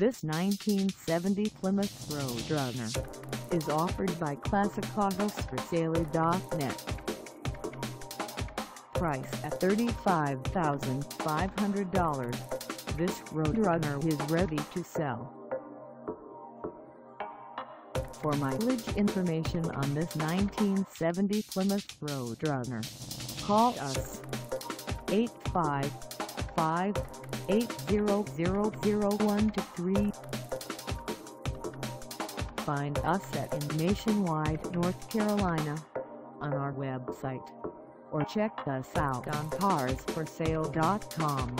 This 1970 Plymouth Roadrunner is offered by ClassicAutosForSale.net. Price at $35,500, this Roadrunner is ready to sell. For mileage information on this 1970 Plymouth Roadrunner, call us 855-8000123. Find us at in Nationwide, North Carolina, on our website, or check us out on carsforsale.com.